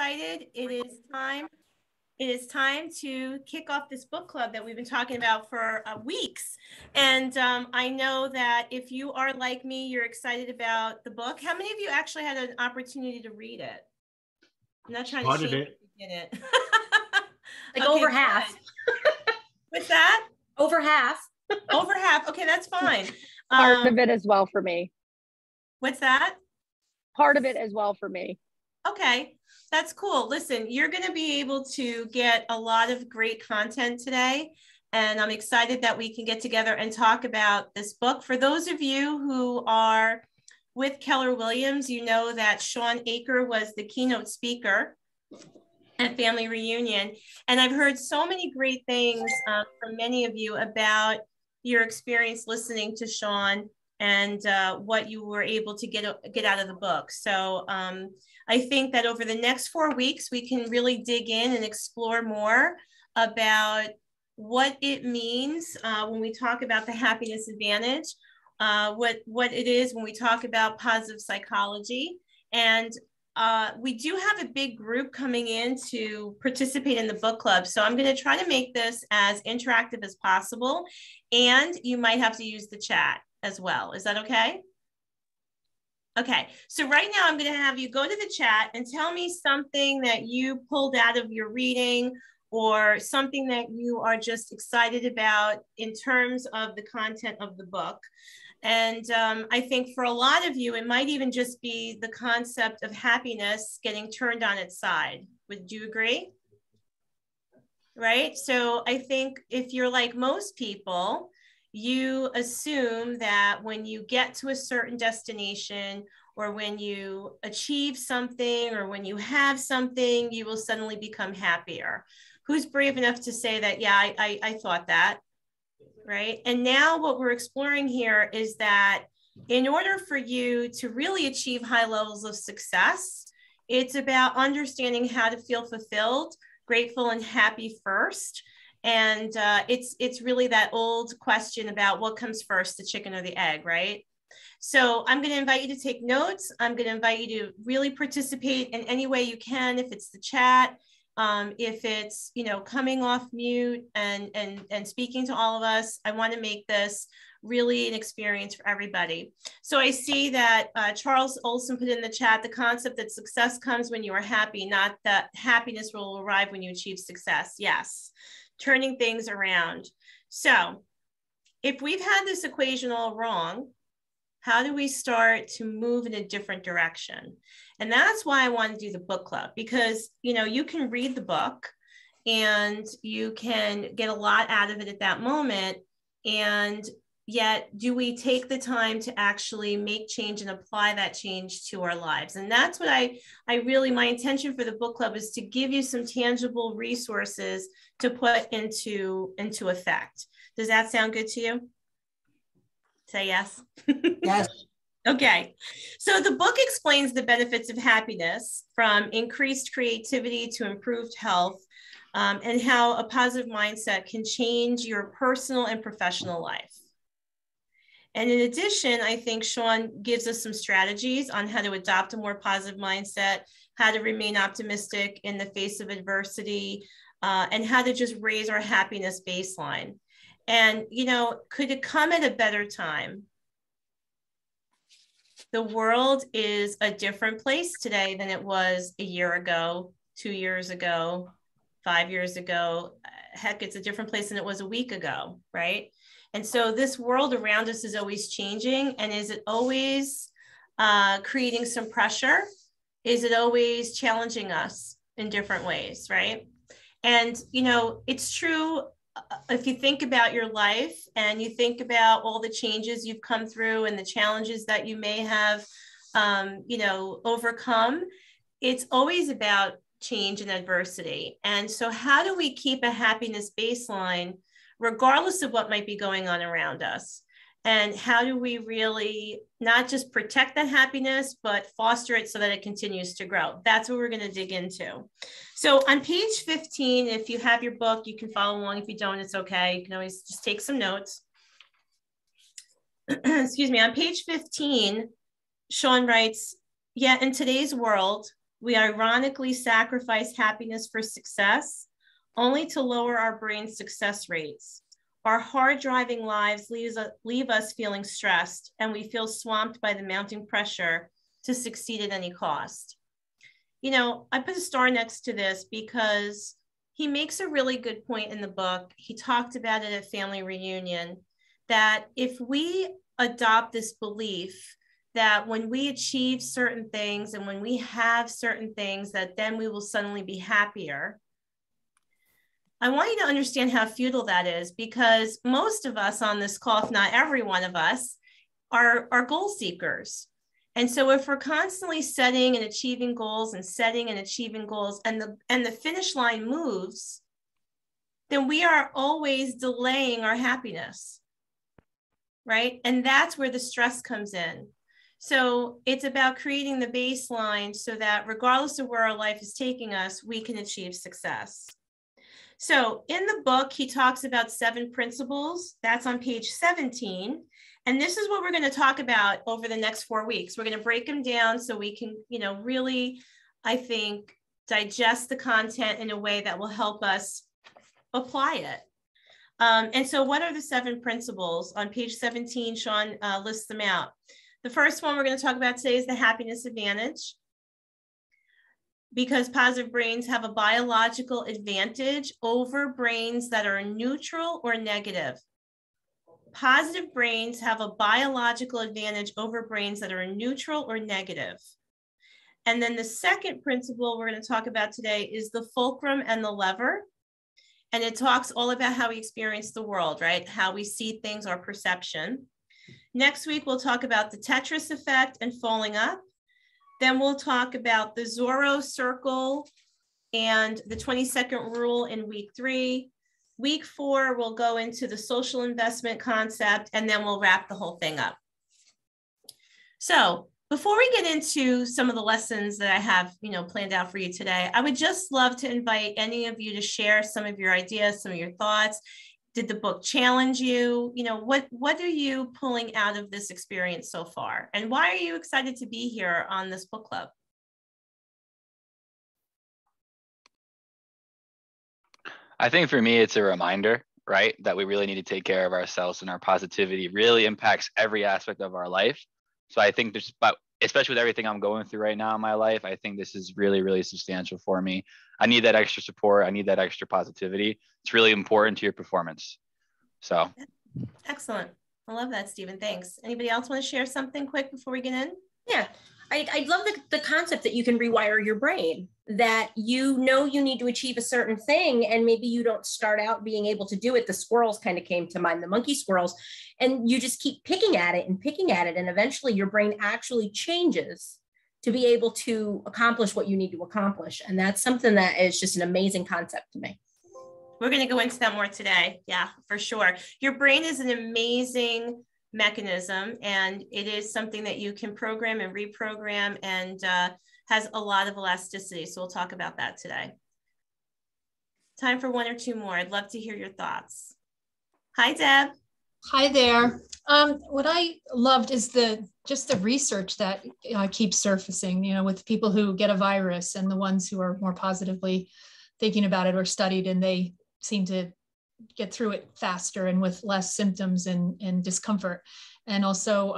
excited. It is time to kick off this book club that we've been talking about for weeks. And I know that if you are like me, you're excited about the book. How many of you actually had an opportunity to read it? I'm not trying to shame you did it. Like over half. With that? Over half. Over half. Okay, that's fine. Part of it as well for me. What's that? Part of it as well for me. Okay, that's cool. Listen, you're going to be able to get a lot of great content today. And I'm excited that we can get together and talk about this book. For those of you who are with Keller Williams, you know that Shawn Achor was the keynote speaker at Family Reunion. And I've heard so many great things from many of you about your experience listening to Shawn and what you were able to get out of the book. So I think that over the next 4 weeks, we can really dig in and explore more about what it means when we talk about the happiness advantage, what it is when we talk about positive psychology. And we do have a big group coming in to participate in the book club. So I'm going to try to make this as interactive as possible. And you might have to use the chat as well. Is that okay? Okay. So right now I'm going to have you go to the chat and tell me something that you pulled out of your reading or something that you are just excited about in terms of the content of the book. And I think for a lot of you, it might even just be the concept of happiness getting turned on its side. Would you agree? Right? So I think if you're like most people, you assume that when you get to a certain destination or when you achieve something or when you have something, you will suddenly become happier. Who's brave enough to say that, yeah, I thought that? Right? And now what we're exploring here is that in order for you to really achieve high levels of success, it's about understanding how to feel fulfilled, grateful, and happy first. And it's really that old question about what comes first, the chicken or the egg, right? So I'm going to invite you to take notes. I'm going to invite you to really participate in any way you can, if it's the chat, if it's, you know, coming off mute and speaking to all of us. I want to make this really an experience for everybody. So I see that Charles Olson put in the chat the concept that success comes when you are happy, not that happiness will arrive when you achieve success. Yes, turning things around. So if we've had this equation all wrong, how do we start to move in a different direction? And that's why I want to do the book club, because, you know, you can read the book and you can get a lot out of it at that moment. And yet, do we take the time to actually make change and apply that change to our lives? And that's what I really, my intention for the book club is to give you some tangible resources to put into effect. Does that sound good to you? Say yes. Yes. Okay. So the book explains the benefits of happiness, from increased creativity to improved health, and how a positive mindset can change your personal and professional life. And in addition, I think Shawn gives us some strategies on how to adopt a more positive mindset, how to remain optimistic in the face of adversity, and how to just raise our happiness baseline. And, you know, could it come at a better time? The world is a different place today than it was a year ago, 2 years ago, 5 years ago. Heck, it's a different place than it was a week ago, right? And so this world around us is always changing. And is it always creating some pressure? Is it always challenging us in different ways, right? And, you know, it's true. If you think about your life and you think about all the changes you've come through and the challenges that you may have, you know, overcome, it's always about change and adversity. And so how do we keep a happiness baseline regardless of what might be going on around us? And how do we really not just protect that happiness, but foster it so that it continues to grow? That's what we're going to dig into. So on page 15, if you have your book, you can follow along. If you don't, it's okay. You can always just take some notes. Excuse me. On page 15, Shawn writes, "Yeah, in today's world, We ironically sacrifice happiness for success, only to lower our brain's success rates. Our hard-driving lives leave us feeling stressed, and we feel swamped by the mounting pressure to succeed at any cost. You know, I put a star next to this because he makes a really good point in the book. He talked about it at Family Reunion, that if we adopt this belief that when we achieve certain things and when we have certain things, that then we will suddenly be happier. I want you to understand how futile that is, because most of us on this call, if not every one of us, are goal seekers. And so if we're constantly setting and achieving goals and setting and achieving goals, and the finish line moves, then we are always delaying our happiness, right? And that's where the stress comes in. So it's about creating the baseline so that regardless of where our life is taking us, we can achieve success. So in the book, he talks about 7 principles. That's on page 17. And this is what we're going to talk about over the next 4 weeks. We're going to break them down so we can, you know, really, I think, digest the content in a way that will help us apply it. And so what are the 7 principles? On page 17, Shawn lists them out. The first one we're going to talk about today is the happiness advantage, because positive brains have a biological advantage over brains that are neutral or negative. Positive brains have a biological advantage over brains that are neutral or negative. And then the second principle we're going to talk about today is the fulcrum and the lever. And it talks all about how we experience the world, right? How we see things, our perception. Next week, we'll talk about the Tetris effect and falling up. Then we'll talk about the Zorro circle and the 22nd rule in week 3. Week 4, we'll go into the social investment concept, and then we'll wrap the whole thing up. So before we get into some of the lessons that I have, you know, planned out for you today, I would just love to invite any of you to share some of your ideas, some of your thoughts. Did the book challenge you? You know, what are you pulling out of this experience so far? And why are you excited to be here on this book club? I think for me, it's a reminder, right? That we really need to take care of ourselves, and our positivity really impacts every aspect of our life. So I think there's, but especially with everything I'm going through right now in my life, I think this is really, really substantial for me. I need that extra support. I need that extra positivity. It's really important to your performance. So. Excellent. I love that, Stephen. Thanks. Anybody else want to share something quick before we get in? Yeah. I love the concept that you can rewire your brain, that you know you need to achieve a certain thing, and maybe you don't start out being able to do it. The squirrels kind of came to mind, the monkey squirrels, and you just keep picking at it, and eventually your brain actually changes to be able to accomplish what you need to accomplish. And that's something that is just an amazing concept to me. We're going to go into that more today. Yeah, for sure. Your brain is an amazing mechanism, and it is something that you can program and reprogram, and has a lot of elasticity. So we'll talk about that today. Time for 1 or 2 more. I'd love to hear your thoughts. Hi, Deb. Hi there. What I loved is just the research that keeps surfacing, you know, with people who get a virus and the ones who are more positively thinking about it or studied, and they seem to get through it faster and with less symptoms and discomfort. And also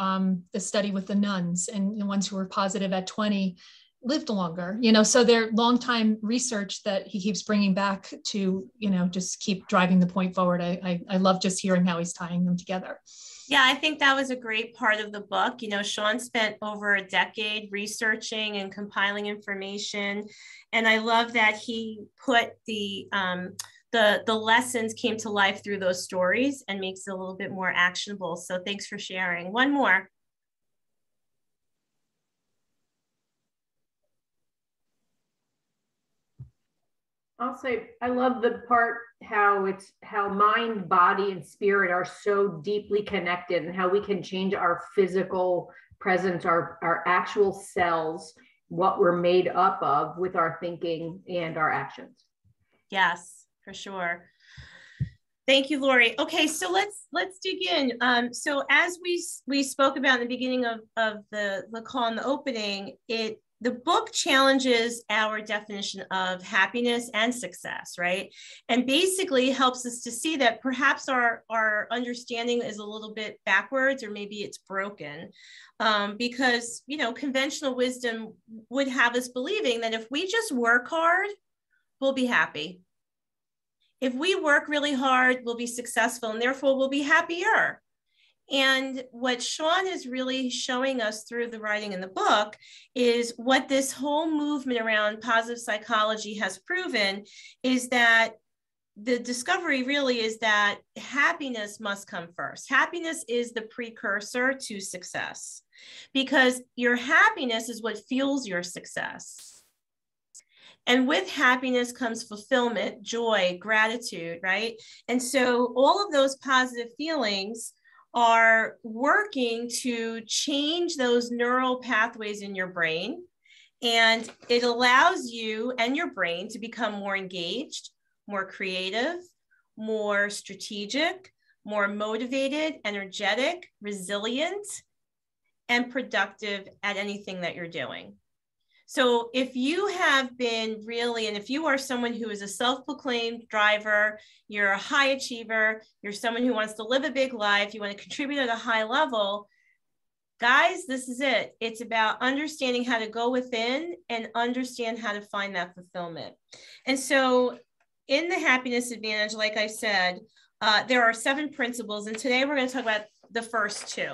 the study with the nuns, and the ones who were positive at 20 lived longer, you know, so they're long time research that he keeps bringing back to, you know, just keep driving the point forward. I love just hearing how he's tying them together. Yeah, I think that was a great part of the book. You know, Shawn spent over a decade researching and compiling information. And I love that he put the lessons came to life through those stories and makes it a little bit more actionable. So thanks for sharing. One more. I'll say, I love the part how mind, body, and spirit are so deeply connected, and how we can change our physical presence, our actual cells, what we're made up of, with our thinking and our actions. Yes. For sure. Thank you, Lori. Okay, so let's dig in. So as we spoke about in the beginning of the call in the opening, it the book challenges our definition of happiness and success, right? And basically helps us to see that perhaps our understanding is a little bit backwards, or maybe it's broken, because, you know, conventional wisdom would have us believing that if we just work hard, we'll be happy. If we work really hard, we'll be successful, and therefore we'll be happier. And what Shawn is really showing us through the writing in the book is what this whole movement around positive psychology has proven is that the discovery really is that happiness must come first. Happiness is the precursor to success, because your happiness is what fuels your success. And with happiness comes fulfillment, joy, gratitude, right? And so all of those positive feelings are working to change those neural pathways in your brain. And it allows you and your brain to become more engaged, more creative, more strategic, more motivated, energetic, resilient, and productive at anything that you're doing. So if you have been really, and if you are someone who is a self-proclaimed driver, you're a high achiever, you're someone who wants to live a big life, you want to contribute at a high level, guys, this is it. It's about understanding how to go within and understand how to find that fulfillment. And so in the Happiness Advantage, like I said, there are 7 principles, and today we're going to talk about the first 2.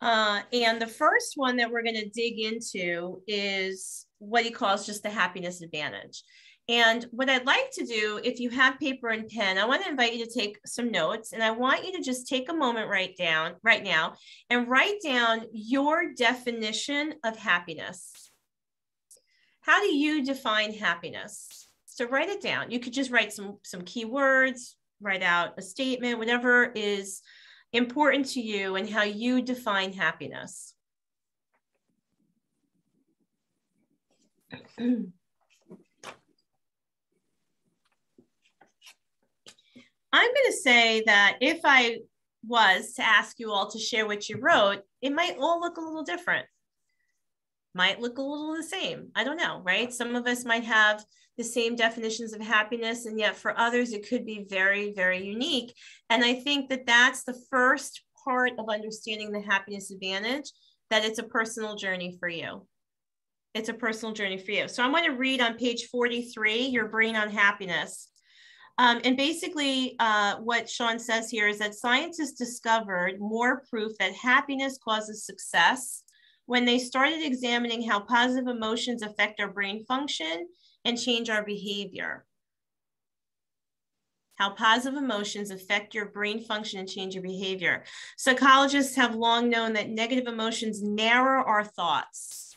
And the first one that we're going to dig into is what he calls just the happiness advantage. And what I'd like to do, if you have paper and pen, I want to invite you to take some notes, and I want you to just take a moment right now and write down your definition of happiness. How do you define happiness? So write it down. You could just write some key words, write out a statement, whatever is important to you and how you define happiness. I'm going to say that if I was to ask you all to share what you wrote, it might all look a little different. Might look a little the same. I don't know, right? Some of us might have the same definitions of happiness, and yet for others, it could be very, very unique. And I think that that's the first part of understanding the happiness advantage, that it's a personal journey for you. It's a personal journey for you. So I'm going to read on page 43, Your Brain on Happiness. And basically what Shawn says here is that scientists discovered more proof that happiness causes success when they started examining how positive emotions affect our brain function and change our behavior. How positive emotions affect your brain function and change your behavior. Psychologists have long known that negative emotions narrow our thoughts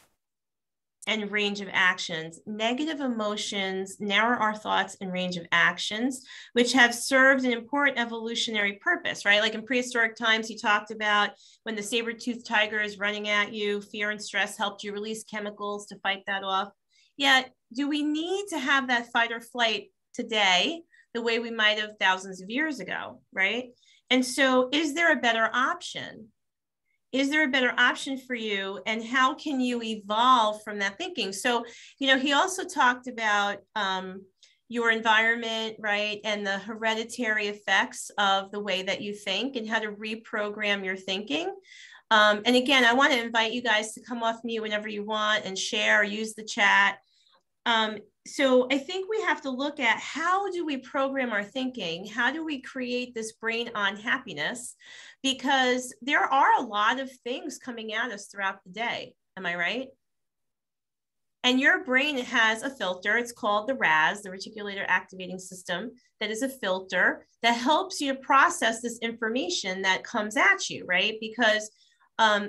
and range of actions. Negative emotions narrow our thoughts and range of actions, which have served an important evolutionary purpose, right? Like in prehistoric times, you talked about when the saber-toothed tiger is running at you, fear and stress helped you release chemicals to fight that off. Yet, do we need to have that fight or flight today the way we might have thousands of years ago, right? And so is there a better option? Is there a better option for you, and how can you evolve from that thinking? So, you know, he also talked about your environment, right? And the hereditary effects of the way that you think and how to reprogram your thinking. And again, I want to invite you guys to come off mute whenever you want and share or use the chat. So I think we have to look at, how do we program our thinking? How do we create this brain on happiness? Because there are a lot of things coming at us throughout the day. Am I right? And your brain has a filter. It's called the RAS, the Reticular Activating System. That is a filter that helps you to process this information that comes at you, right? Because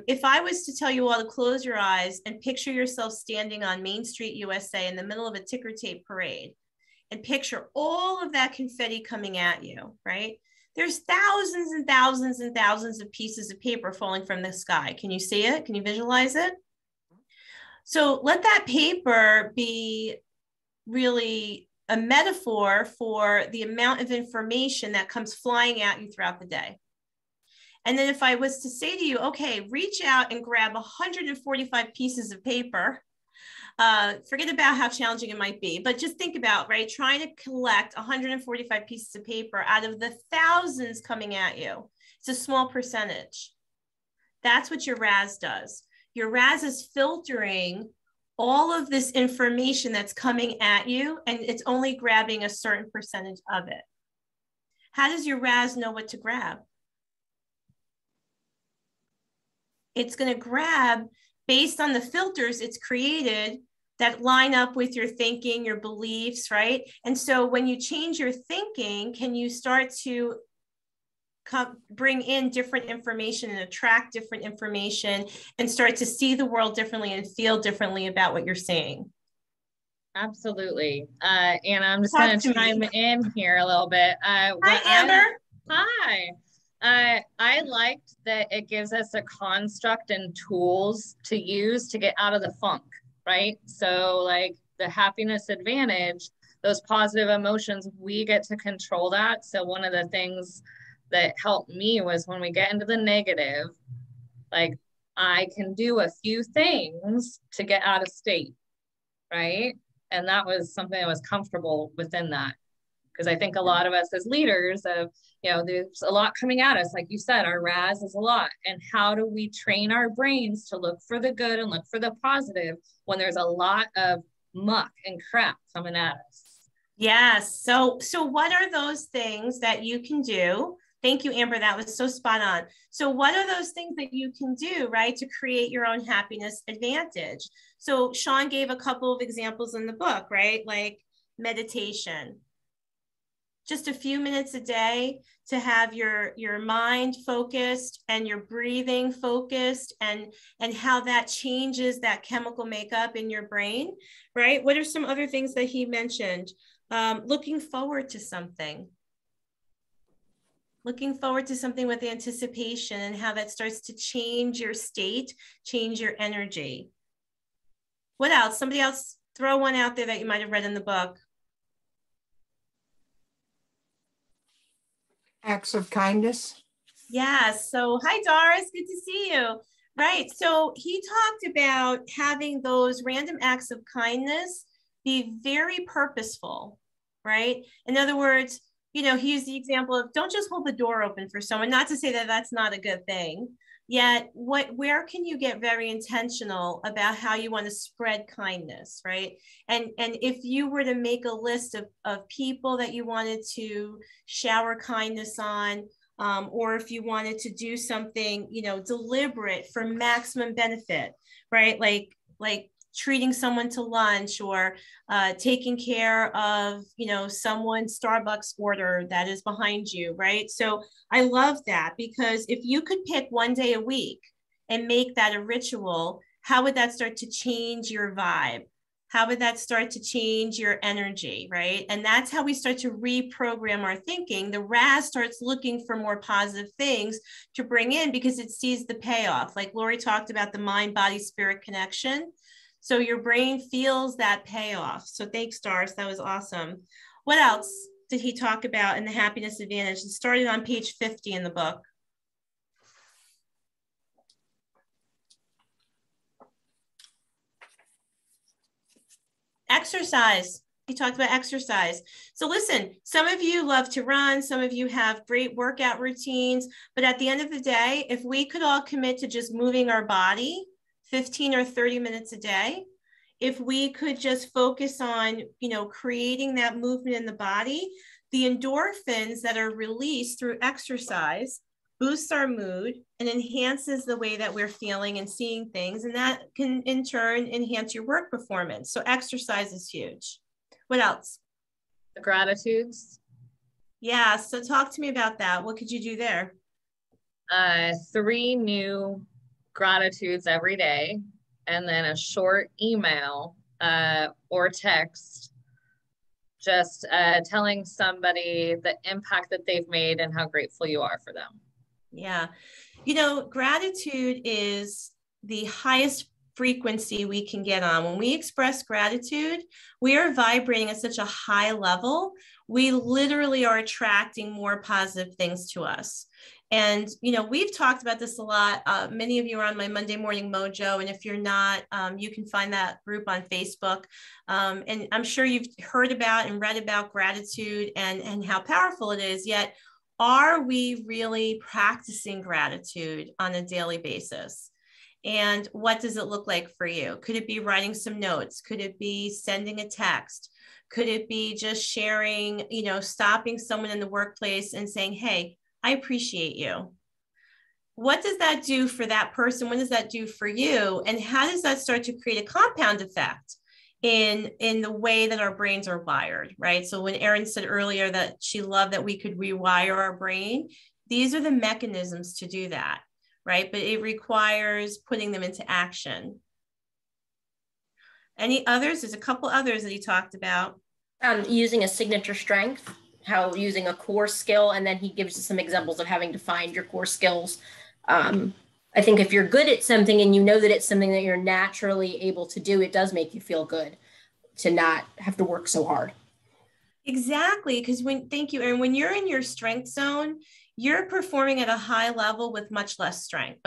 if I was to tell you all to close your eyes and picture yourself standing on Main Street, USA, in the middle of a ticker tape parade, and picture all of that confetti coming at you, right? There's thousands and thousands and thousands of pieces of paper falling from the sky. Can you see it? Can you visualize it? So let that paper be really a metaphor for the amount of information that comes flying at you throughout the day. And then if I was to say to you, okay, reach out and grab 145 pieces of paper, forget about how challenging it might be, but just think about, right, trying to collect 145 pieces of paper out of the thousands coming at you. It's a small percentage. That's what your RAS does. Your RAS is filtering all of this information that's coming at you, and it's only grabbing a certain percentage of it. How does your RAS know what to grab? It's going to grab based on the filters it's created that line up with your thinking, your beliefs, right? And so when you change your thinking, can you start to bring in different information and attract different information and start to see the world differently and feel differently about what you're seeing? Absolutely. Anna, I'm just going to chime in here a little bit. Hi, Amber. Hi. I liked that it gives us a construct and tools to use to get out of the funk, right? So like the happiness advantage, those positive emotions, we get to control that. So one of the things that helped me was when we get into the negative, like I can do a few things to get out of state, right? And that was something that was comfortable within that. Because I think a lot of us as leaders of, you know, there's a lot coming at us. Like you said, our RAS is a lot. And how do we train our brains to look for the good and look for the positive when there's a lot of muck and crap coming at us? Yes. So what are those things that you can do? Thank you, Amber. That was so spot on. So what are those things that you can do, right, to create your own happiness advantage? So Shawn gave a couple of examples in the book, right? Like meditation. Just a few minutes a day to have your mind focused and your breathing focused, and how that changes that chemical makeup in your brain, right? What are some other things that he mentioned? Looking forward to something. Looking forward to something with anticipation and how that starts to change your state, change your energy. What else? Somebody else throw one out there that you might have read in the book. Acts of kindness. Yeah. So hi, Doris. Good to see you. Right. So he talked about having those random acts of kindness be very purposeful, right? In other words, you know, he used the example of don't just hold the door open for someone, not to say that that's not a good thing. Yet, where can you get very intentional about how you want to spread kindness, right? And if you were to make a list of people that you wanted to shower kindness on, or if you wanted to do something, you know, deliberate for maximum benefit, right? Like treating someone to lunch, or taking care of, you know, someone's Starbucks order that is behind you, right? So I love that, because if you could pick one day a week and make that a ritual, how would that start to change your vibe? How would that start to change your energy, right? And that's how we start to reprogram our thinking. The RAS starts looking for more positive things to bring in because it sees the payoff. Like Lori talked about the mind, body, spirit connection. So your brain feels that payoff. So thanks, Doris. That was awesome. What else did he talk about in the happiness advantage? It started on page 50 in the book. Exercise. He talked about exercise. So listen, some of you love to run. Some of you have great workout routines. But at the end of the day, if we could all commit to just moving our body 15 or 30 minutes a day, if we could just focus on, you know, creating that movement in the body, the endorphins that are released through exercise boosts our mood and enhances the way that we're feeling and seeing things. And that can in turn enhance your work performance. So exercise is huge. What else? The gratitudes. Yeah. So talk to me about that. What could you do there? 3 new gratitudes every day, and then a short email or text just telling somebody the impact that they've made and how grateful you are for them. Yeah. You know, gratitude is the highest frequency we can get on. When we express gratitude, we are vibrating at such a high level. We literally are attracting more positive things to us. And, you know, we've talked about this a lot. Many of you are on my Monday Morning Mojo. And if you're not, you can find that group on Facebook. And I'm sure you've heard about and read about gratitude and how powerful it is. Yet, are we really practicing gratitude on a daily basis? And what does it look like for you? Could it be writing some notes? Could it be sending a text? Could it be just sharing, you know, stopping someone in the workplace and saying, hey, I appreciate you? What does that do for that person? What does that do for you? And how does that start to create a compound effect in the way that our brains are wired, right? So when Erin said earlier that she loved that we could rewire our brain, these are the mechanisms to do that, right? But it requires putting them into action. Any others? There's a couple others that he talked about. Using a signature strength. How using a core skill, and then he gives us some examples of having to find your core skills. I think if you're good at something and you know that it's something that you're naturally able to do, it does make you feel good to not have to work so hard. Exactly, because thank you, Erin, when you're in your strength zone, you're performing at a high level with much less strength.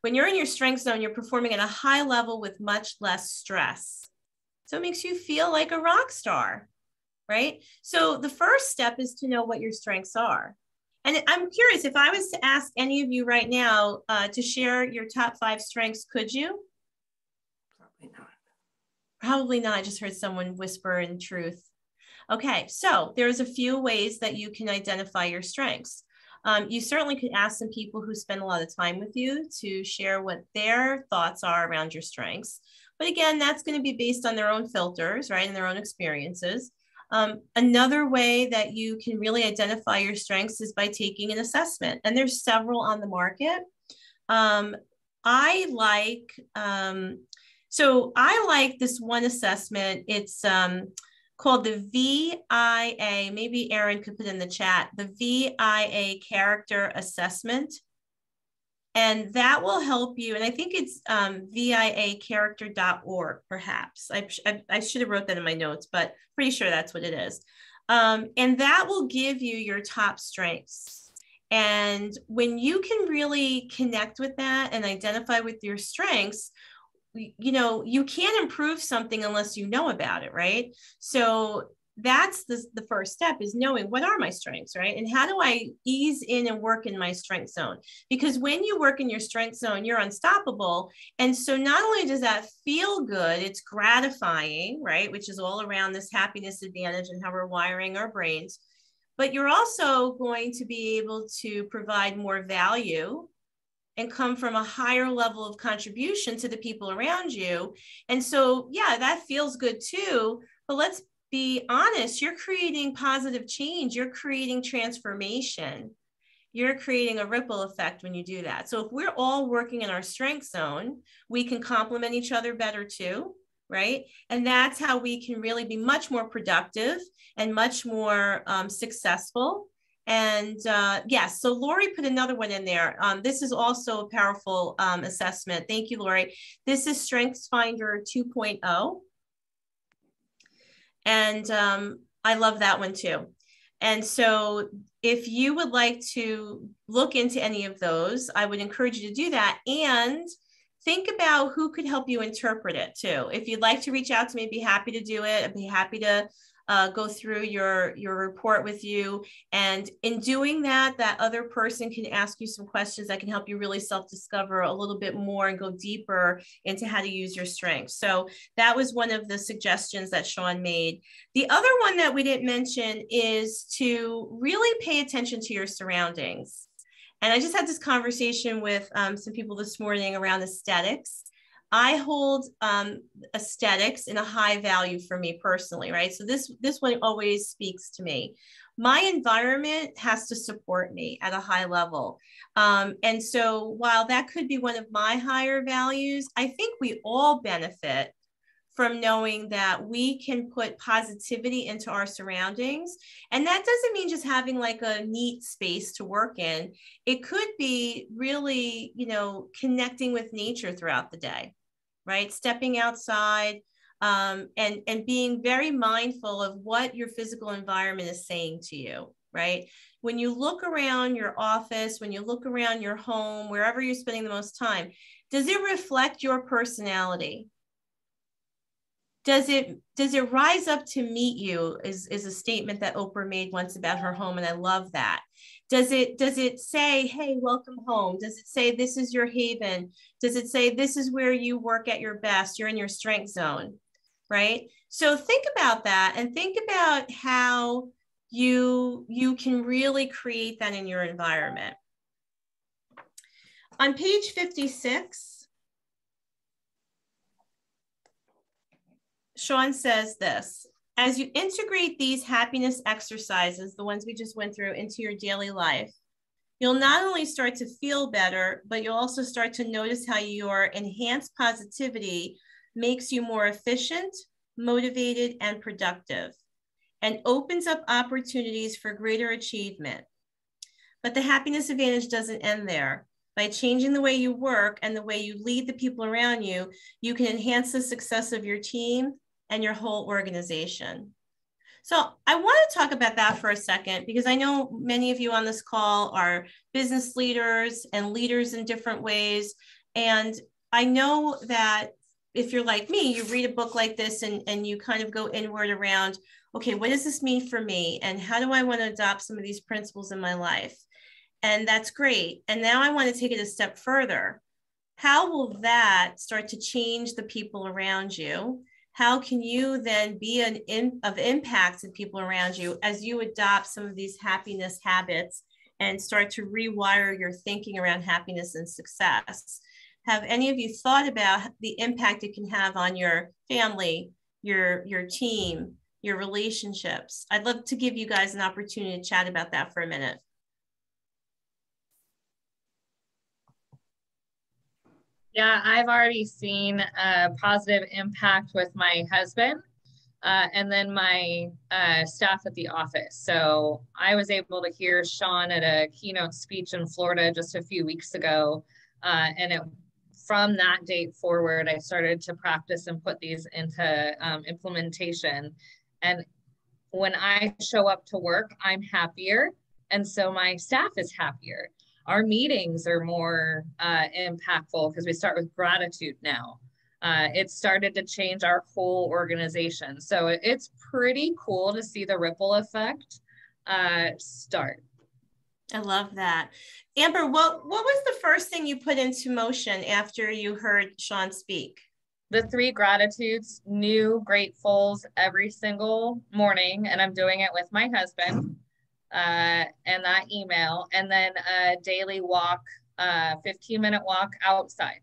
When you're in your strength zone, you're performing at a high level with much less stress. So it makes you feel like a rock star. Right? So the first step is to know what your strengths are. And I'm curious, if I was to ask any of you right now to share your top 5 strengths, could you? Probably not. Probably not. I just heard someone whisper in truth. Okay. So there's a few ways that you can identify your strengths. You certainly could ask some people who spend a lot of time with you to share what their thoughts are around your strengths. But again, that's going to be based on their own filters, right? And their own experiences. Another way that you can really identify your strengths is by taking an assessment, and there's several on the market. I like this one assessment. It's called the VIA. Maybe Erin could put in the chat, the VIA character assessment, and that will help you. And I think it's VIAcharacter.org, perhaps. I should have wrote that in my notes, but pretty sure that's what it is. And that will give you your top strengths. And when you can really connect with that and identify with your strengths, you know, you can't improve something unless you know about it, right? So that's the first step, is knowing what are my strengths, right? And how do I ease in and work in my strength zone? Because when you work in your strength zone, you're unstoppable. And so not only does that feel good, it's gratifying, right? Which is all around this happiness advantage and how we're wiring our brains. But you're also going to be able to provide more value and come from a higher level of contribution to the people around you. And so, yeah, that feels good too. But let's be honest, you're creating positive change. You're creating transformation. You're creating a ripple effect when you do that. So if we're all working in our strength zone, we can complement each other better too, right? And that's how we can really be much more productive and much more successful. And yes, so Lori put another one in there. This is also a powerful assessment. Thank you, Lori. This is StrengthsFinder 2.0. And I love that one too. And so if you would like to look into any of those, I would encourage you to do that. And think about who could help you interpret it too. If you'd like to reach out to me, I'd be happy to do it. I'd be happy to go through your report with you. And in doing that, that other person can ask you some questions that can help you really self-discover a little bit more and go deeper into how to use your strengths. So that was one of the suggestions that Shawn made. The other one that we didn't mention is to really pay attention to your surroundings. And I just had this conversation with some people this morning around aesthetics. I hold aesthetics in a high value for me personally, right? So this one always speaks to me. My environment has to support me at a high level. And so while that could be one of my higher values, I think we all benefit from knowing that we can put positivity into our surroundings. And that doesn't mean just having like a neat space to work in. It could be really, you know, connecting with nature throughout the day, right? Stepping outside and being very mindful of what your physical environment is saying to you. right? When you look around your office, when you look around your home, wherever you're spending the most time, does it reflect your personality? Does it rise up to meet you is a statement that Oprah made once about her home, and I love that. Does it say, hey, welcome home? Does it say this is your haven? Does it say this is where you work at your best? You're in your strength zone, right? So think about that and think about how you can really create that in your environment. On page 56, Shawn says this: as you integrate these happiness exercises, the ones we just went through, into your daily life, you'll not only start to feel better, but you'll also start to notice how your enhanced positivity makes you more efficient, motivated, and productive, and opens up opportunities for greater achievement. But the happiness advantage doesn't end there. By changing the way you work and the way you lead the people around you, you can enhance the success of your team and your whole organization. So I want to talk about that for a second, because I know many of you on this call are business leaders and leaders in different ways. And I know that if you're like me, you read a book like this and you kind of go inward around, okay, what does this mean for me? And how do I want to adopt some of these principles in my life? And that's great. And now I want to take it a step further. How will that start to change the people around you? How can you then be of impact to people around you as you adopt some of these happiness habits and start to rewire your thinking around happiness and success? Have any of you thought about the impact it can have on your family, your team, your relationships? I'd love to give you guys an opportunity to chat about that for a minute. Yeah, I've already seen a positive impact with my husband and then my staff at the office. So I was able to hear Shawn at a keynote speech in Florida just a few weeks ago. From that date forward, I started to practice and put these into implementation. And when I show up to work, I'm happier. And so my staff is happier. Our meetings are more impactful because we start with gratitude now. It started to change our whole organization. So it's pretty cool to see the ripple effect start. I love that. Amber, what was the first thing you put into motion after you heard Shawn speak? The 3 gratitudes, new gratefuls every single morning. And I'm doing it with my husband. And that email, and then a daily walk, 15-minute walk outside.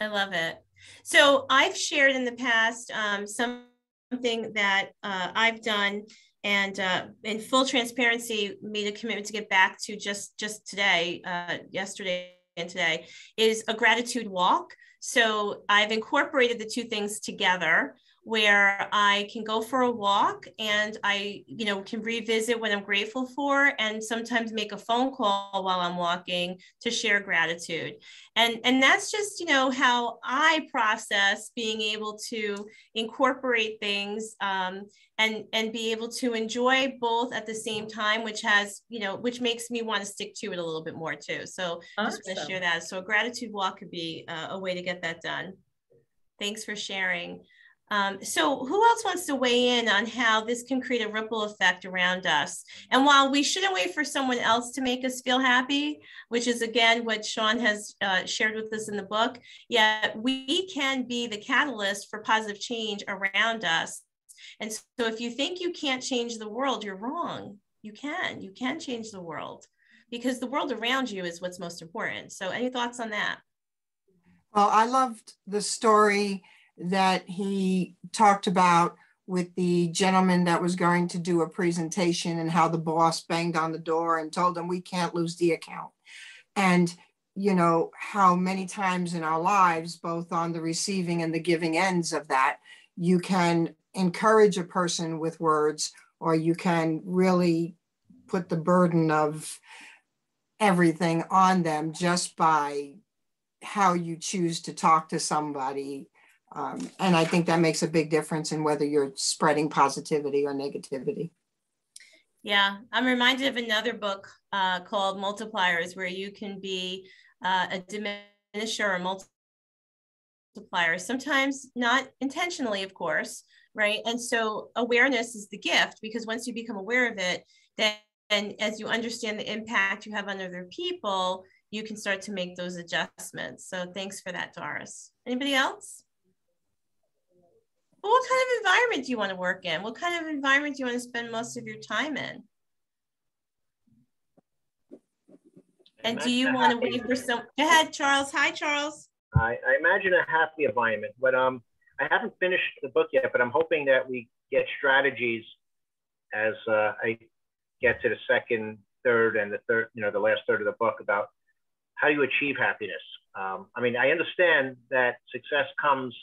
I love it. So I've shared in the past something that I've done, and in full transparency, made a commitment to get back to just today, yesterday and today, is a gratitude walk. So I've incorporated the 2 things together, where I can go for a walk and I, can revisit what I'm grateful for, and sometimes make a phone call while I'm walking to share gratitude. And that's just, how I process being able to incorporate things and be able to enjoy both at the same time, which has, which makes me want to stick to it a little bit more too. So awesome. Just want to share that. So a gratitude walk could be a way to get that done. Thanks for sharing. So who else wants to weigh in on how this can create a ripple effect around us? And while we shouldn't wait for someone else to make us feel happy, which is again what Shawn has shared with us in the book, yet we can be the catalyst for positive change around us. And so if you think you can't change the world, you're wrong. You can change the world, because the world around you is what's most important. So any thoughts on that? Well, I loved the story that he talked about with the gentleman that was going to do a presentation, and how the boss banged on the door and told him, we can't lose the account. And how many times in our lives, both on the receiving and the giving ends of that, you can encourage a person with words, or you can really put the burden of everything on them just by how you choose to talk to somebody. And I think that makes a big difference in whether you're spreading positivity or negativity. Yeah, I'm reminded of another book called Multipliers, where you can be a diminisher or multiplier, sometimes not intentionally, of course, right? And so awareness is the gift, because once you become aware of it, then as you understand the impact you have on other people, you can start to make those adjustments. So thanks for that, Doris. Anybody else? Well, what kind of environment do you want to work in? What kind of environment do you want to spend most of your time in? And do you want to wait for some? Go ahead, Charles. Hi, Charles. I imagine a happy environment, but I haven't finished the book yet, but I'm hoping that we get strategies as I get to the second, third, and the third, you know, the last third of the book about how you achieve happiness. I mean, I understand that success comes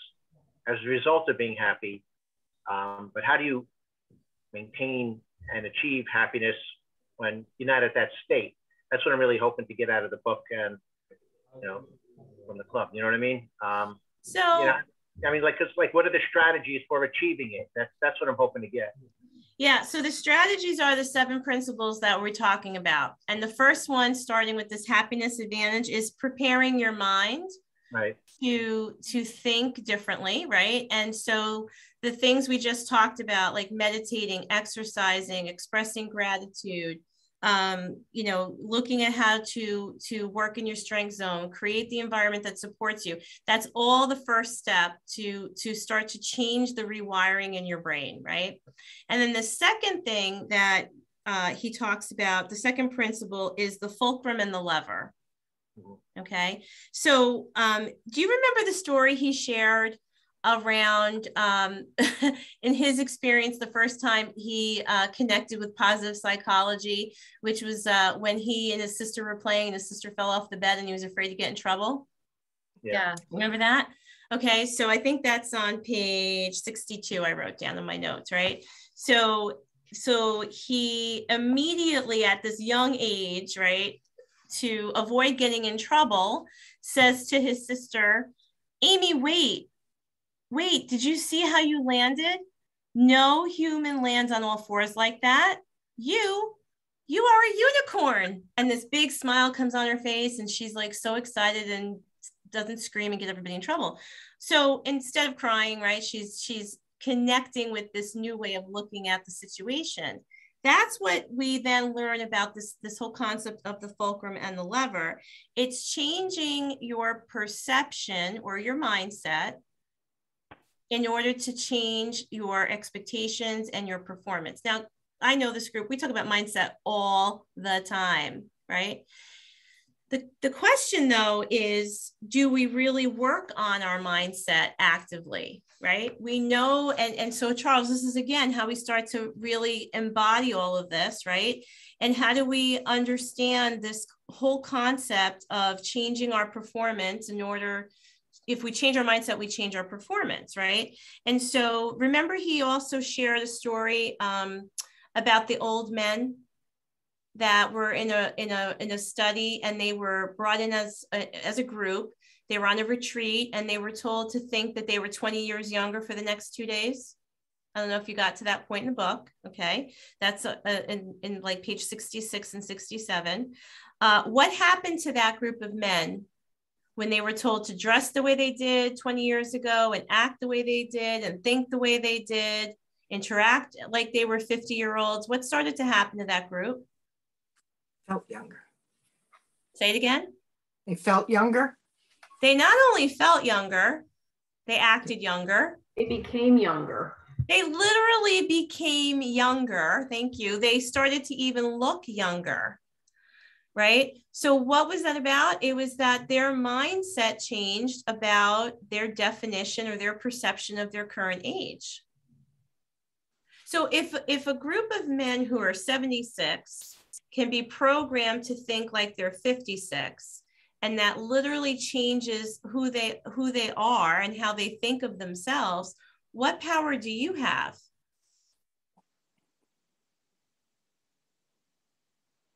as a result of being happy, but how do you maintain and achieve happiness when you're not at that state? That's what I'm really hoping to get out of the book and, you know, from the club, you know what I mean? So, you know, I mean, like, 'cause like, what are the strategies for achieving it? That's what I'm hoping to get. Yeah, so the strategies are the 7 principles that we're talking about. And the first one, starting with this happiness advantage, is preparing your mind, right, to think differently, right? And so the things we just talked about, like meditating, exercising, expressing gratitude, you know, looking at how to work in your strength zone, create the environment that supports you. That's all the first step to start to change the rewiring in your brain, right? And then the second thing that he talks about, the second principle, is the fulcrum and the lever. Okay, so do you remember the story he shared around in his experience the first time he connected with positive psychology, which was when he and his sister were playing and his sister fell off the bed and he was afraid to get in trouble? Yeah. Remember that? Okay, so I think that's on page 62, I wrote down in my notes, right? So he immediately at this young age, right, to avoid getting in trouble, says to his sister, Amy, wait, did you see how you landed? No human lands on all fours like that. You are a unicorn. And this big smile comes on her face and she's like so excited and doesn't scream and get everybody in trouble. So instead of crying, right, she's connecting with this new way of looking at the situation. That's what we then learn about this whole concept of the fulcrum and the lever. It's changing your perception or your mindset in order to change your expectations and your performance. Now, I know this group, we talk about mindset all the time, right? The question though is, do we really work on our mindset actively, right? We know, and so Charles, this is again, how we start to really embody all of this, right? And how do we understand this whole concept of changing our performance in order, if we change our mindset, we change our performance, right? And so remember, he also shared a story about the old men that were in a study, and they were brought in as a group. They were on a retreat and they were told to think that they were 20 years younger for the next 2 days. I don't know if you got to that point in the book. Okay, that's in like page 66 and 67. What happened to that group of men when they were told to dress the way they did 20 years ago and act the way they did and think the way they did, interact like they were 50-year-olds? What started to happen to that group? Felt younger. Say it again. They felt younger. They not only felt younger, they acted younger. They became younger. They literally became younger. Thank you. They started to even look younger, right? So what was that about? It was that their mindset changed about their definition or their perception of their current age. So if a group of men who are 76 can be programmed to think like they're 56, and that literally changes who they are and how they think of themselves, what power do you have?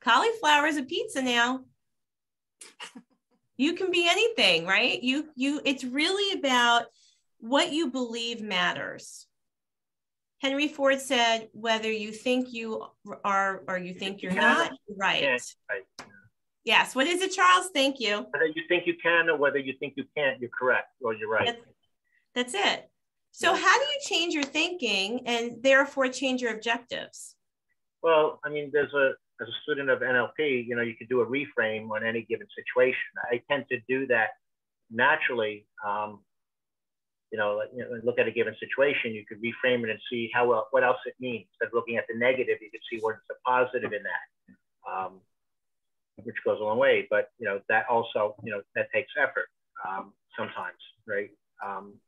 Cauliflower is a pizza now. You can be anything, right? It's really about what you believe matters. Henry Ford said, whether you think you are or you think you're not, right. Yes, right. Yes. What is it, Charles? Thank you. Whether you think you can or whether you think you can't, you're correct or you're right. That's it. So how do you change your thinking and therefore change your objectives? Well, I mean, as a student of NLP, you know, you can do a reframe on any given situation. I tend to do that naturally. You know, look at a given situation, you could reframe it and see how, what else it means. Instead of looking at the negative, you could see what's the positive in that, which goes a long way. But, you know, that also, you know, that takes effort sometimes, right?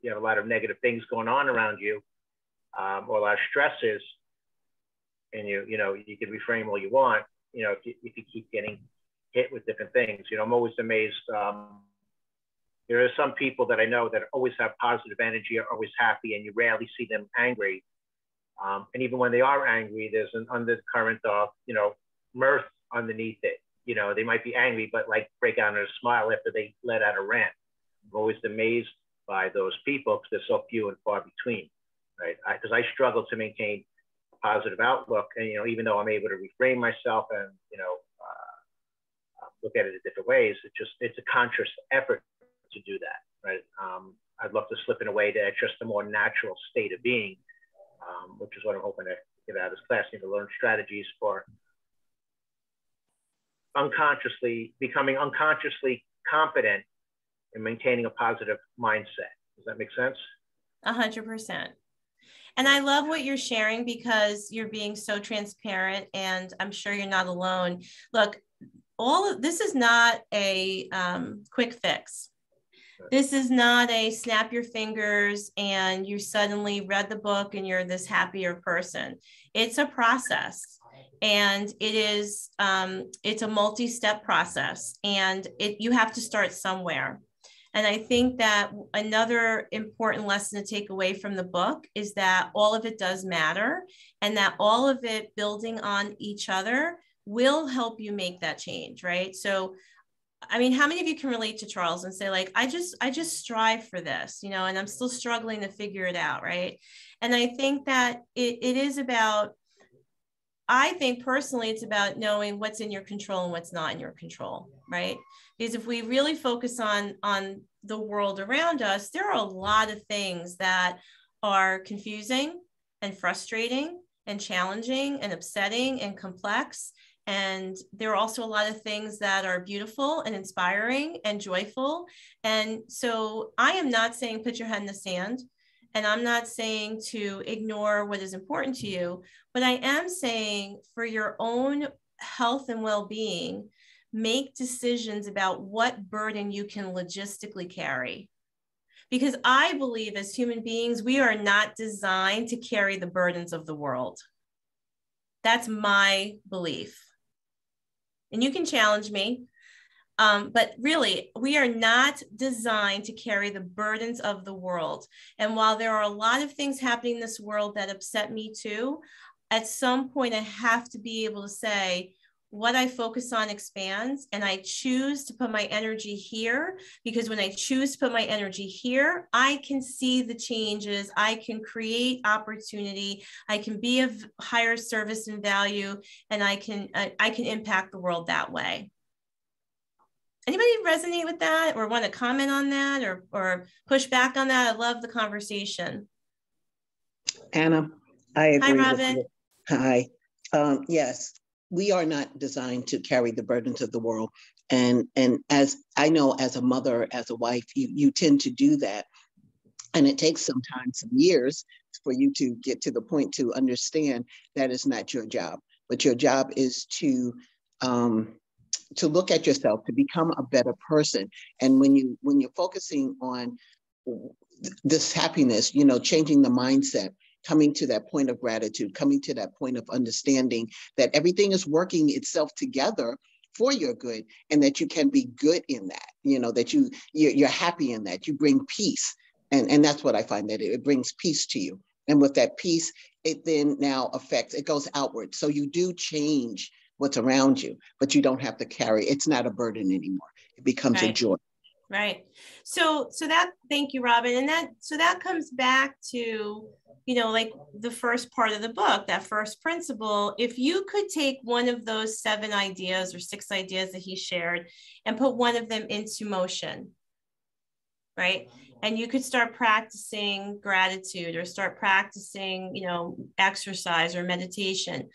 You have a lot of negative things going on around you, or a lot of stresses, and you know, you can reframe all you want, you know, if you keep getting hit with different things. You know, I'm always amazed. There are some people that I know that always have positive energy, are always happy, and you rarely see them angry. And even when they are angry, there's an undercurrent of, you know, mirth underneath it. You know, they might be angry, but like break out in a smile after they let out a rant. I'm always amazed by those people because they're so few and far between, right? Because I struggle to maintain a positive outlook. And, you know, even though I'm able to reframe myself and, you know, look at it in different ways, it's a conscious effort to do that, right? I'd love to slip it away to just a more natural state of being, which is what I'm hoping to get out of this class. I need to learn strategies for becoming unconsciously competent and maintaining a positive mindset. Does that make sense? 100%. And I love what you're sharing because you're being so transparent, and I'm sure you're not alone. Look, all of this is not a quick fix. This is not a snap your fingers and you suddenly read the book and you're this happier person. It's a process, and it is, it's a multi-step process, and you have to start somewhere. And I think that another important lesson to take away from the book is that all of it does matter, and that all of it building on each other will help you make that change, right? So, I mean, how many of you can relate to Charles and say, like, I just strive for this, you know, and I'm still struggling to figure it out, right? And I think that it is about, I think personally, it's about knowing what's in your control and what's not in your control, right? Because if we really focus on the world around us, there are a lot of things that are confusing and frustrating and challenging and upsetting and complex. And there are also a lot of things that are beautiful and inspiring and joyful. And so I am not saying put your head in the sand, and I'm not saying to ignore what is important to you, but I am saying for your own health and well-being, make decisions about what burden you can logistically carry. Because I believe as human beings, we are not designed to carry the burdens of the world. That's my belief. And you can challenge me, but really, we are not designed to carry the burdens of the world. And while there are a lot of things happening in this world that upset me too, at some point I have to be able to say, what I focus on expands, and I choose to put my energy here, because when I choose to put my energy here, I can see the changes, I can create opportunity, I can be of higher service and value, and I can impact the world that way. Anybody resonate with that or want to comment on that or push back on that? I love the conversation. Anna, I agree. Hi, Robin. With you. Hi. Yes. We are not designed to carry the burdens of the world. And as I know, as a mother, as a wife, you tend to do that. And it takes some time, some years for you to get to the point to understand that is not your job, but your job is to look at yourself, to become a better person. And when you're focusing on this happiness, you know, changing the mindset, coming to that point of gratitude, coming to that point of understanding that everything is working itself together for your good, and that you can be good in that, you know, that you're happy in that, you bring peace. And that's what I find, that it brings peace to you. And with that peace, it then now affects, it goes outward. So you do change what's around you, but you don't have to carry, it's not a burden anymore. It becomes a joy. Right. So that, thank you, Robin. And that, so that comes back to, you know, like the first part of the book, that first principle. If you could take one of those 7 ideas or 6 ideas that he shared and put one of them into motion, right? And you could start practicing gratitude or start practicing, you know, exercise or meditation.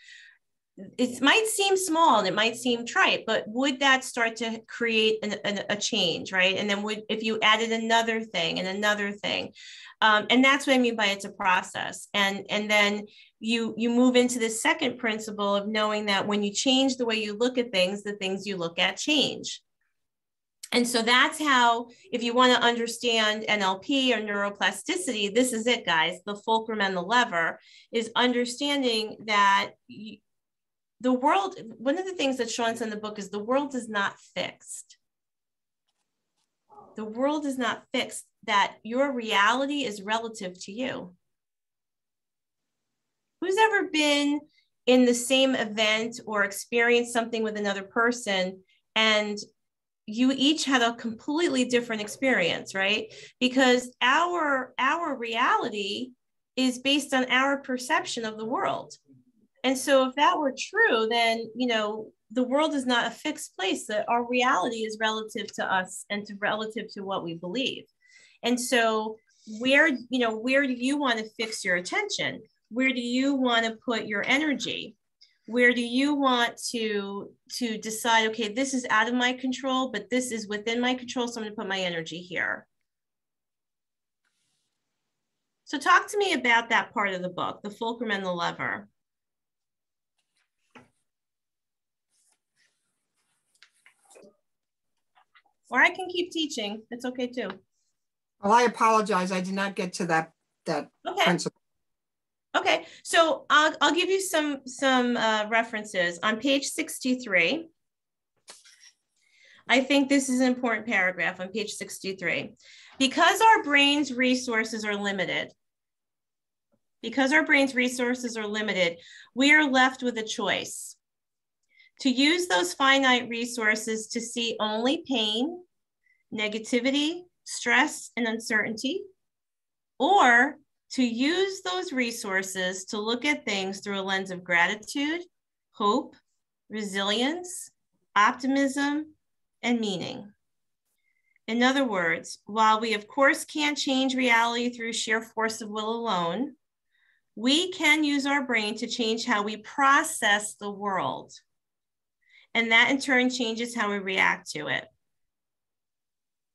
It might seem small and it might seem trite, but would that start to create a change, right? And then would, if you added another thing and another thing, and that's what I mean by it's a process. And then you move into the second principle of knowing that when you change the way you look at things, the things you look at change. And so that's how, if you want to understand NLP or neuroplasticity, this is it, guys. The fulcrum and the lever is understanding that the world, one of the things that Shawn said in the book is the world is not fixed. The world is not fixed, that your reality is relative to you. Who's ever been in the same event or experienced something with another person and you each had a completely different experience, right? Because our reality is based on our perception of the world. And so if that were true, then, you know, the world is not a fixed place, that our reality is relative to us and to relative to what we believe. And so where, you know, where do you want to fix your attention? Where do you want to put your energy? Where do you want to decide, okay, this is out of my control, but this is within my control, so I'm going to put my energy here. So talk to me about that part of the book, the fulcrum and the lever. Or I can keep teaching. It's okay too. Well, I apologize. I did not get to that okay. Principle. Okay. So I'll give you some references. On page 63, I think this is an important paragraph on page 63. Because our brain's resources are limited, we are left with a choice. To use those finite resources to see only pain, negativity, stress, and uncertainty, or to use those resources to look at things through a lens of gratitude, hope, resilience, optimism, and meaning. In other words, while we of course can't change reality through sheer force of will alone, we can use our brain to change how we process the world. And that in turn changes how we react to it.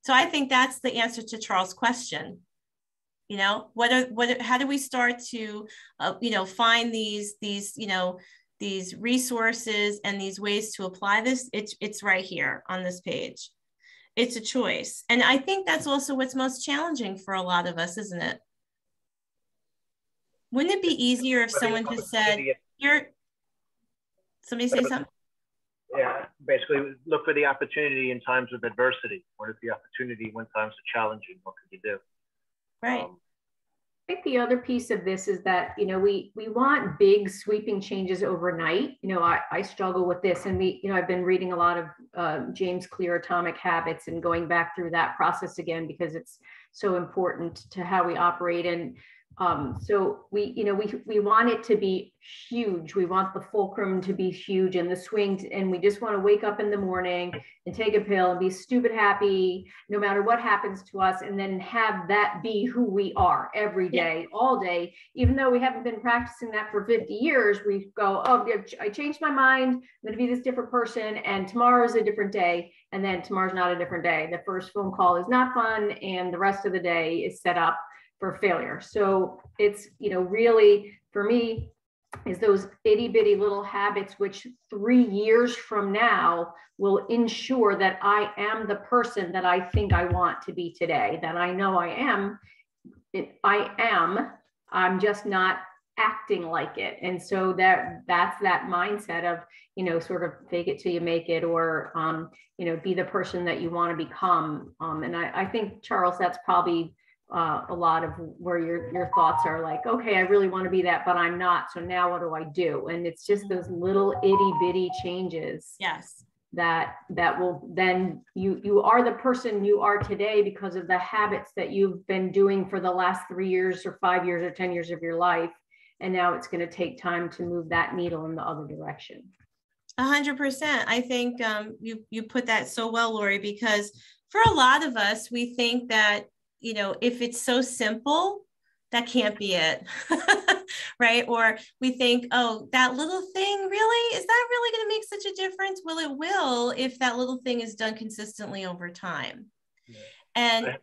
So I think that's the answer to Charles' question. You know, how do we start to, you know, find these resources and these ways to apply this? It's right here on this page. It's a choice. And I think that's also what's most challenging for a lot of us, isn't it? Wouldn't it be easier if someone just said, somebody say something? Yeah, basically look for the opportunity in times of adversity. What is the opportunity when times are challenging? What could you do? Right. I think the other piece of this is that, you know, we want big sweeping changes overnight. You know, I struggle with this, and you know, I've been reading a lot of James Clear, Atomic Habits, and going back through that process again, because it's so important to how we operate. And so we want it to be huge. We want the fulcrum to be huge and the swings, and we just want to wake up in the morning and take a pill and be stupid happy, no matter what happens to us, and then have that be who we are every day, all day, even though we haven't been practicing that for 50 years, we go, oh, I changed my mind. I'm going to be this different person. And tomorrow is a different day. And then tomorrow's not a different day. The first phone call is not fun. And the rest of the day is set up for failure. So it's, you know, really for me is those itty bitty little habits, which 3 years from now will ensure that I am the person that I think I want to be today, that I know I am. I'm just not acting like it. And so that's that mindset of, you know, sort of fake it till you make it, or, you know, be the person that you want to become. And I think, Charles, that's probably a lot of where your thoughts are, like, okay, I really want to be that, but I'm not. So now what do I do? And it's just those little itty bitty changes. Yes. that will then you are the person you are today because of the habits that you've been doing for the last 3 years or 5 years or 10 years of your life. And now it's going to take time to move that needle in the other direction. 100%. I think you put that so well, Lori, because for a lot of us, we think that, you know, if it's so simple, that can't be it, right? Or we think, oh, that little thing, really? Is that really going to make such a difference? Well, it will if that little thing is done consistently over time. Yeah. And right.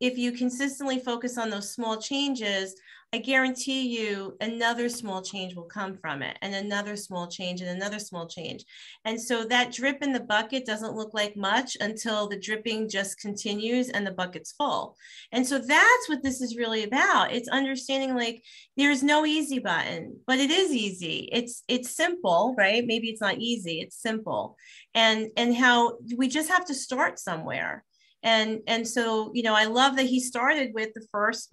If you consistently focus on those small changes, I guarantee you another small change will come from it, and another small change, and another small change. And so that drip in the bucket doesn't look like much until the dripping just continues and the bucket's full. And so that's what this is really about. It's understanding, like, there's no easy button, but it is easy. It's simple, right? Maybe it's not easy, it's simple. And how we just have to start somewhere. And so, you know, I love that he started with the first,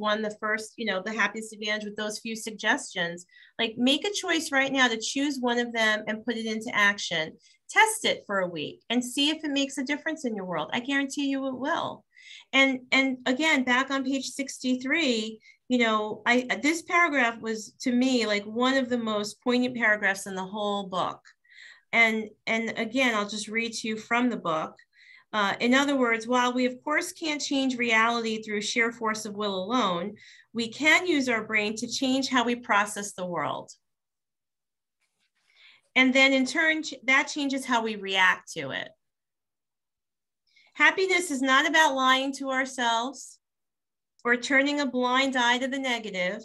you know, the Happiness Advantage, with those few suggestions. Like, make a choice right now to choose one of them and put it into action. Test it for a week and see if it makes a difference in your world. I guarantee you it will. And again, back on page 63, you know, this paragraph was, to me, like one of the most poignant paragraphs in the whole book. And again, I'll just read to you from the book. In other words, while we of course can't change reality through sheer force of will alone, we can use our brain to change how we process the world. And then in turn, that changes how we react to it. Happiness is not about lying to ourselves or turning a blind eye to the negative,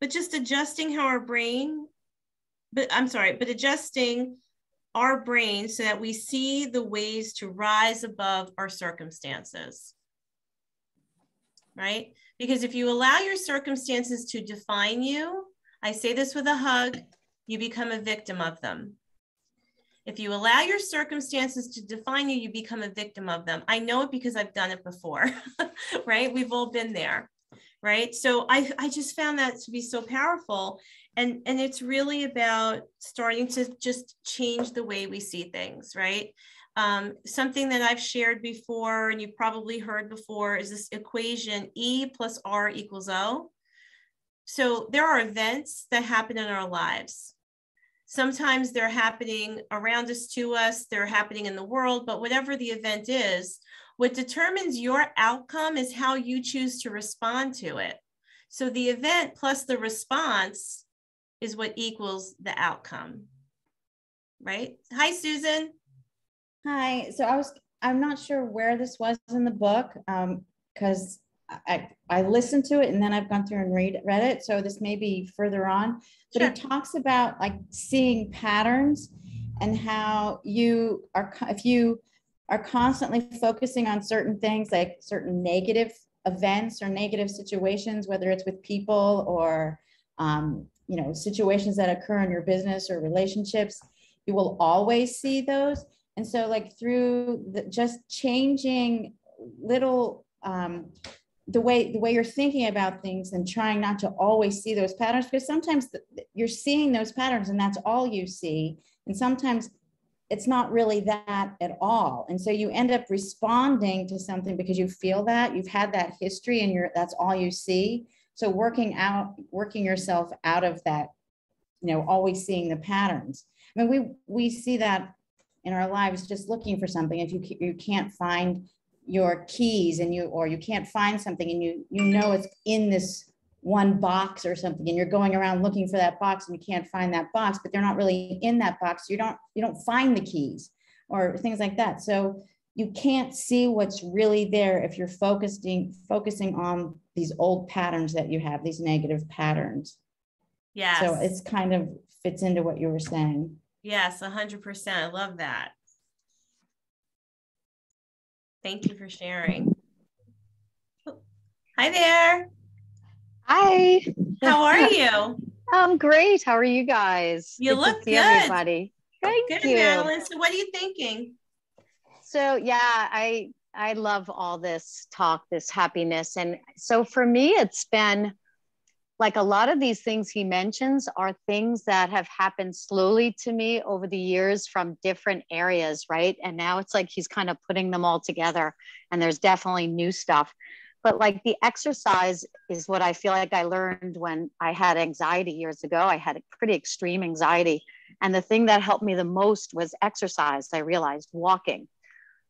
but just adjusting how our brain, but adjusting our brain so that we see the ways to rise above our circumstances, right? Because if you allow your circumstances to define you, I say this with a hug, you become a victim of them. If you allow your circumstances to define you, you become a victim of them. I know it because I've done it before, right? We've all been there, right? So I just found that to be so powerful. And it's really about starting to just change the way we see things, right? Something that I've shared before, and you probably heard before, is this equation E+R=O. So there are events that happen in our lives. Sometimes they're happening around us, to us, they're happening in the world, but whatever the event is, what determines your outcome is how you choose to respond to it. So the event plus the response is what equals the outcome, right? Hi, Susan. Hi. So I'm not sure where this was in the book, because I listened to it and then I've gone through and read it. So this may be further on, but sure. It talks about, like, seeing patterns and how you are, if you are constantly focusing on certain things, like certain negative events or negative situations, whether it's with people or, you know, situations that occur in your business or relationships, you will always see those. And so, like, through just changing little, the way you're thinking about things and trying not to always see those patterns, because sometimes you're seeing those patterns and that's all you see. And sometimes it's not really that at all. And so you end up responding to something because you feel that you've had that history and that's all you see. So working yourself out of that, you know, always seeing the patterns. I mean, we see that in our lives, just looking for something. If you can't find your keys or you can't find something and you know it's in this one box or something, and you're going around looking for that box and you can't find that box, but they're not really in that box. You don't find the keys or things like that. So you can't see what's really there if you're focusing on these old patterns that you have, these negative patterns. Yeah. So it's kind of fits into what you were saying. Yes, 100%. I love that. Thank you for sharing. Hi there. Hi. How are you? I'm great. How are you guys? You good look to see good. Everybody. Thank you. Madeline. So what are you thinking? So yeah, I love all this talk, this happiness. And so for me, it's been like a lot of these things he mentions are things that have happened slowly to me over the years from different areas, right? And now it's like he's kind of putting them all together, and there's definitely new stuff. But like the exercise is what I feel like I learned when I had anxiety years ago. I had a pretty extreme anxiety. And the thing that helped me the most was exercise, I realized, walking.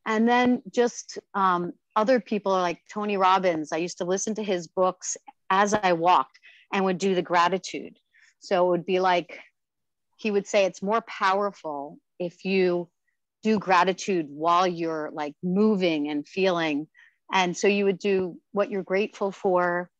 And then just other people like Tony Robbins. I used to listen to his books as I walked and would do the gratitude. So it would be like, he would say it's more powerful if you do gratitude while you're like moving and feeling. And so you would do what you're grateful for.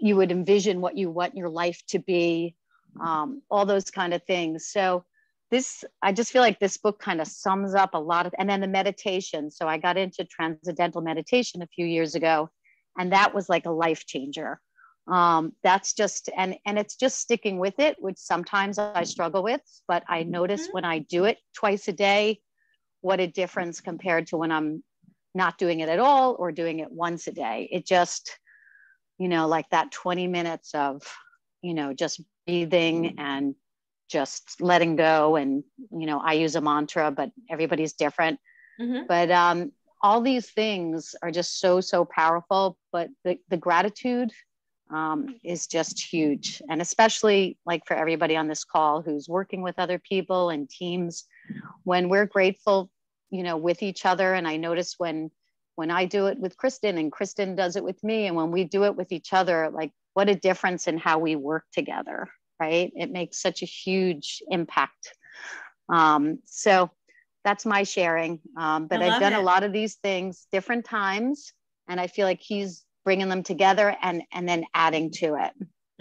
You would envision what you want your life to be, all those kind of things. So this, I just feel like this book kind of sums up a lot of, and then the meditation. So I got into transcendental meditation a few years ago, and that was like a life changer. That's just, and it's just sticking with it, which sometimes I struggle with, but I notice when I do it twice a day, what a difference compared to when I'm not doing it at all or doing it once a day. It just, you know, like that 20 minutes of, you know, just breathing and just letting go. And, you know, I use a mantra, but everybody's different. Mm-hmm. But all these things are just so, so powerful. But the gratitude is just huge. And especially like for everybody on this call who's working with other people and teams, when we're grateful, you know, with each other. And I notice when I do it with Kristen and Kristen does it with me, and when we do it with each other, like what a difference in how we work together. Right? It makes such a huge impact. So that's my sharing. But I've done a lot of these things different times, and I feel like he's bringing them together and then adding to it.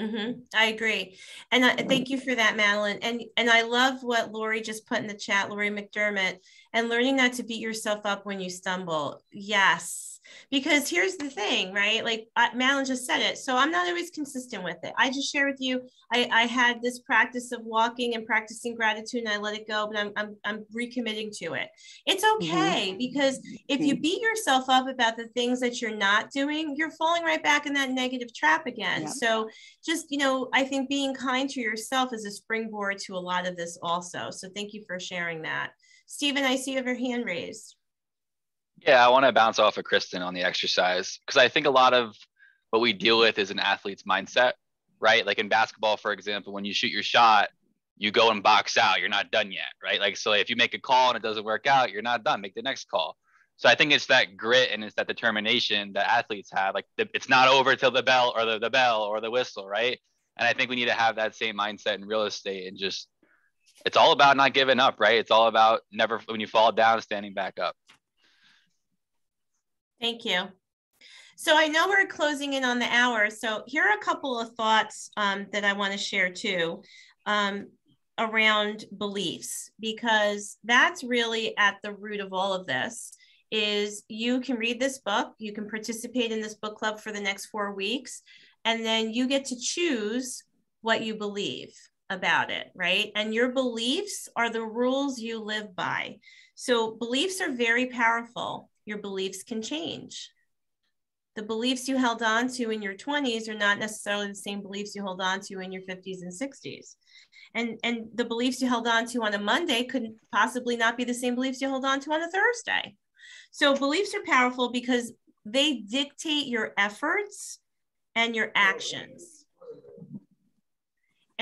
Mm-hmm. I agree. And thank you for that, Madeline. And I love what Lori just put in the chat, Lori McDermott, and learning not to beat yourself up when you stumble. Yes. Because here's the thing, right? Like Madeline just said it. So I'm not always consistent with it. I just share with you, I had this practice of walking and practicing gratitude, and I let it go, but I'm recommitting to it. It's okay, because if you beat yourself up about the things that you're not doing, you're falling right back in that negative trap again. Yep. So just, you know, I think being kind to yourself is a springboard to a lot of this also. So thank you for sharing that. Stephen, I see you have your hand raised. Yeah, I want to bounce off of Kristen on the exercise, because I think a lot of what we deal with is an athlete's mindset, right? Like in basketball, for example, when you shoot your shot, you go and box out. You're not done yet, right? Like, so if you make a call and it doesn't work out, you're not done. Make the next call. So I think it's that grit and it's that determination that athletes have. Like it's not over till the bell or the bell or the whistle, right? And I think we need to have that same mindset in real estate, and just, it's all about not giving up, right? It's all about never, when you fall down, standing back up. Thank you. So I know we're closing in on the hour. So here are a couple of thoughts that I want to share too around beliefs, because that's really at the root of all of this. Is you can read this book, you can participate in this book club for the next 4 weeks, and then you get to choose what you believe about it, right? And your beliefs are the rules you live by. So beliefs are very powerful. Your beliefs can change. The beliefs you held on to in your 20s are not necessarily the same beliefs you hold on to in your 50s and 60s. And the beliefs you held on to on a Monday could possibly not be the same beliefs you hold on to on a Thursday. So beliefs are powerful because they dictate your efforts and your actions.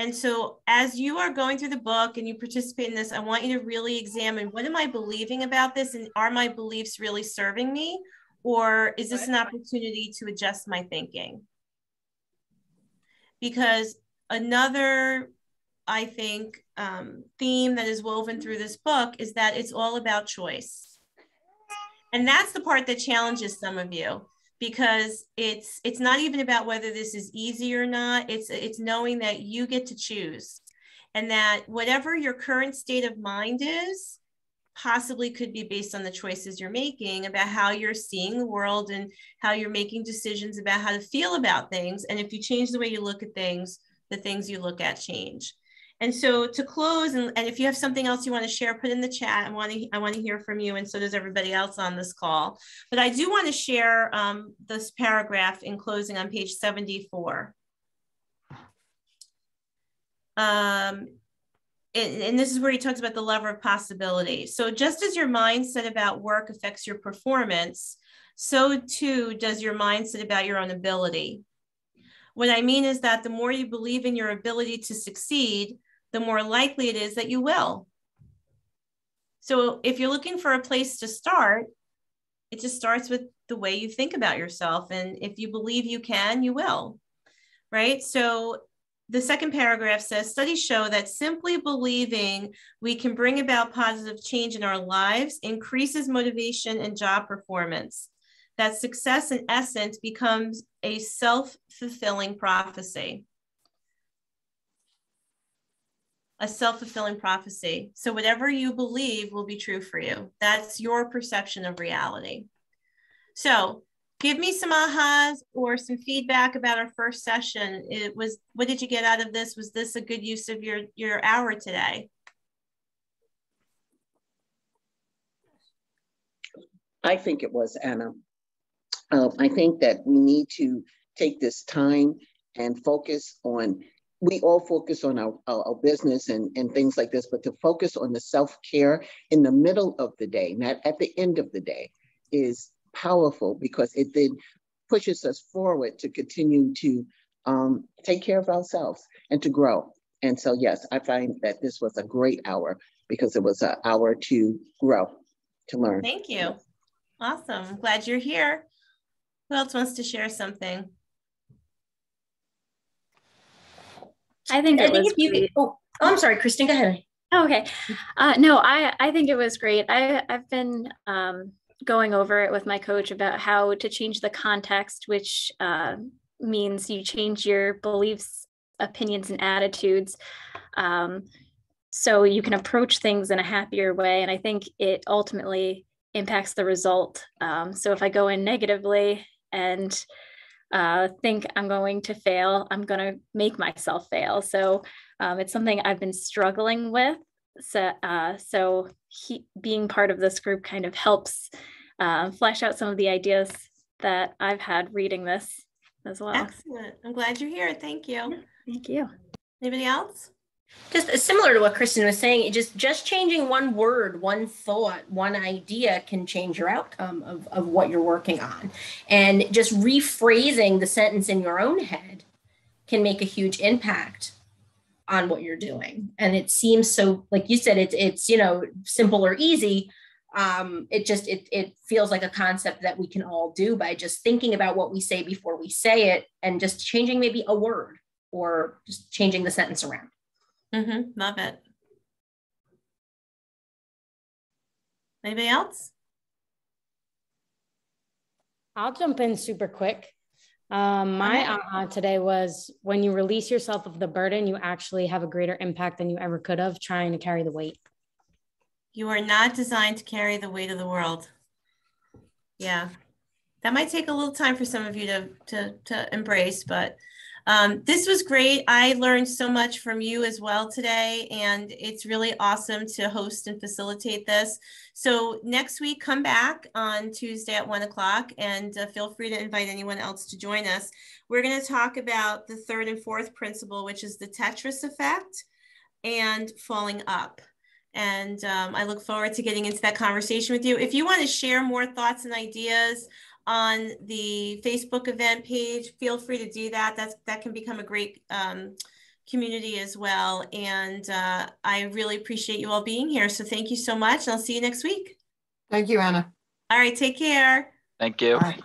And so as you are going through the book and you participate in this, I want you to really examine, what am I believing about this? And are my beliefs really serving me? Or is this an opportunity to adjust my thinking? Because another, I think, theme that is woven through this book is that it's all about choice. And that's the part that challenges some of you, because it's not even about whether this is easy or not. It's knowing that you get to choose, and that whatever your current state of mind is possibly could be based on the choices you're making about how you're seeing the world and how you're making decisions about how to feel about things. And if you change the way you look at things, the things you look at change. And so to close, and if you have something else you want to share, put in the chat. I want to hear from you. And so does everybody else on this call. But I do want to share this paragraph in closing on page 74. And this is where he talks about the lever of possibility. So just as your mindset about work affects your performance, so too does your mindset about your own ability. What I mean is that the more you believe in your ability to succeed, the more likely it is that you will. So if you're looking for a place to start, it just starts with the way you think about yourself. And if you believe you can, you will, right? So the second paragraph says, studies show that simply believing we can bring about positive change in our lives increases motivation and job performance. That success, in essence, becomes a self-fulfilling prophecy. A self-fulfilling prophecy. So whatever you believe will be true for you. That's your perception of reality. So give me some ahas or some feedback about our first session. It was, what did you get out of this? Was this a good use of your hour today? I think it was, Anna. I think that we need to take this time and focus on, we all focus on our business and things like this, but to focus on the self-care in the middle of the day, not at the end of the day, is powerful, because it then pushes us forward to continue to take care of ourselves and to grow. And so, yes, I find that this was a great hour, because it was an hour to grow, to learn. Thank you. Awesome. Glad you're here. Who else wants to share something? I'm sorry, Kristen, go ahead. Oh, okay. No, I think it was great. I've been going over it with my coach about how to change the context, which means you change your beliefs, opinions, and attitudes. So you can approach things in a happier way. And I think it ultimately impacts the result. So if I go in negatively and think I'm going to fail, I'm going to make myself fail. So it's something I've been struggling with. So, being part of this group kind of helps flesh out some of the ideas that I've had reading this as well. Excellent. I'm glad you're here. Thank you. Yeah, thank you. Anybody else? Just similar to what Kristen was saying, it just changing one word, one thought, one idea can change your outcome of what you're working on. And just rephrasing the sentence in your own head can make a huge impact on what you're doing. And it seems so, like you said, it's simple or easy. It feels like a concept that we can all do by just thinking about what we say before we say it, and just changing maybe a word or just changing the sentence around. Mm-hmm. Love it. Anybody else? I'll jump in super quick. My aha today was, when you release yourself of the burden, you actually have a greater impact than you ever could have trying to carry the weight. You are not designed to carry the weight of the world. Yeah. That might take a little time for some of you to embrace, but this was great. I learned so much from you as well today, and it's really awesome to host and facilitate this. So next week, come back on Tuesday at 1 o'clock, and feel free to invite anyone else to join us. We're going to talk about the third and fourth principle, which is the Tetris effect and falling up. And I look forward to getting into that conversation with you. If you want to share more thoughts and ideas on the Facebook event page, feel free to do that. That can become a great community as well. And I really appreciate you all being here. So thank you so much. And I'll see you next week. Thank you, Anna. All right, take care. Thank you. Bye.